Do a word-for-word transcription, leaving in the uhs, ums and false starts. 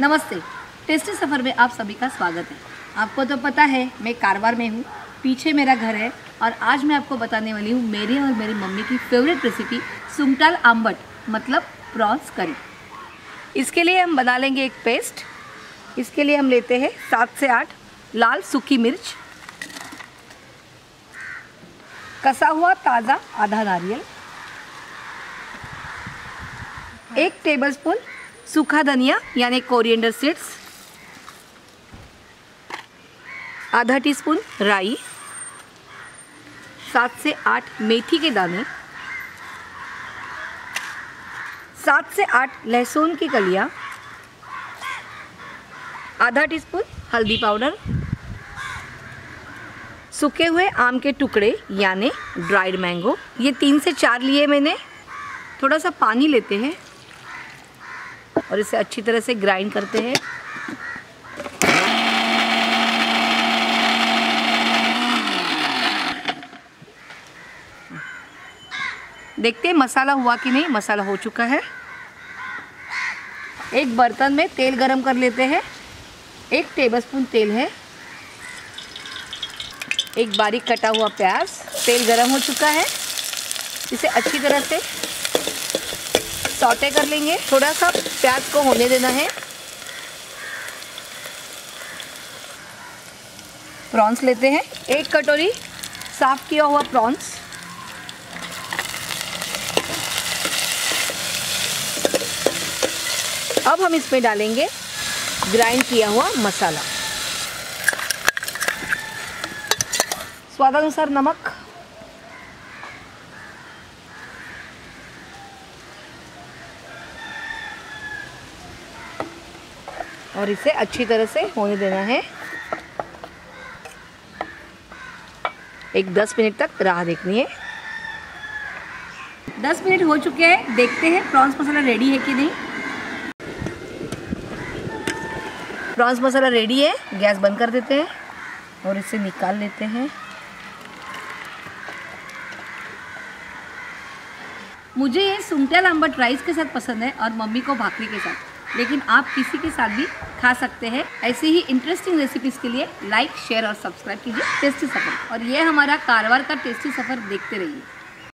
नमस्ते, टेस्टी सफ़र में आप सभी का स्वागत है। आपको तो पता है मैं कारवार में हूँ, पीछे मेरा घर है और आज मैं आपको बताने वाली हूँ मेरी और मेरी मम्मी की फेवरेट रेसिपी सुंटाल आंबट मतलब प्रॉन्स करी। इसके लिए हम बना लेंगे एक पेस्ट। इसके लिए हम लेते हैं सात से आठ लाल सूखी मिर्च, कसा हुआ ताज़ा आधा नारियल, एक टेबलस्पून सूखा धनिया यानी कोरिएंडर सीड्स, आधा टीस्पून राई, सात से आठ मेथी के दाने, सात से आठ लहसुन की कलियां, आधा टीस्पून हल्दी पाउडर, सूखे हुए आम के टुकड़े यानी ड्राइड मैंगो, ये तीन से चार लिए मैंने। थोड़ा सा पानी लेते हैं और इसे अच्छी तरह से ग्राइंड करते हैं। देखते हैं मसाला हुआ कि नहीं। मसाला हो चुका है। एक बर्तन में तेल गरम कर लेते हैं। एक टेबलस्पून तेल है, एक बारीक कटा हुआ प्याज। तेल गरम हो चुका है, इसे अच्छी तरह से सौटे कर लेंगे। थोड़ा सा प्याज को होने देना है। प्रॉन्स लेते हैं, एक कटोरी साफ किया हुआ प्रॉन्स, अब हम इसमें डालेंगे ग्राइंड किया हुआ मसाला, स्वादानुसार नमक, और इसे अच्छी तरह से होने देना है। एक दस मिनट तक राह देखनी है। दस मिनट हो चुके हैं, देखते हैं प्रॉन्स मसाला रेडी है कि नहीं। प्रॉन्स मसाला रेडी है, गैस बंद कर देते हैं और इसे निकाल लेते हैं। मुझे ये सुंटाल आंबट राइस के साथ पसंद है और मम्मी को भाकरी के साथ, लेकिन आप किसी के साथ भी खा सकते हैं। ऐसी ही इंटरेस्टिंग रेसिपीज़ के लिए लाइक, शेयर और सब्सक्राइब कीजिए टेस्टी सफ़र। और ये हमारा कारवार का टेस्टी सफ़र देखते रहिए।